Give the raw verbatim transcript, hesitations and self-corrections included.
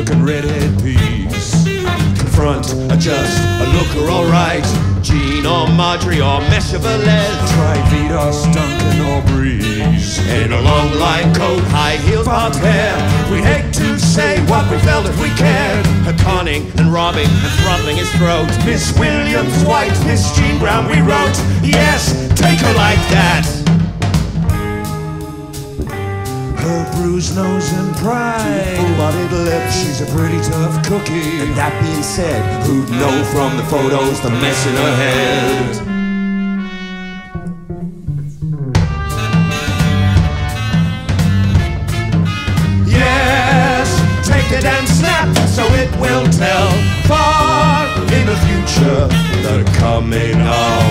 looking redhead peas. Confront, adjust, a looker, alright. Jean or Marjorie or Mechevalet. Try Vitas, Duncan or Breeze. In a long line coat, high heels, bobbed hair. We hate to say what we felt if we cared. Her conning and robbing and throttling his throat. Miss Williams White, Miss Jean Brown, we wrote. Yes, take her like that. Her bruised nose and pride, full-bodied lips, she's a pretty tough cookie. And that being said, who'd know from the photos the mess in her head? And snap, so it will tell far in the future the coming of.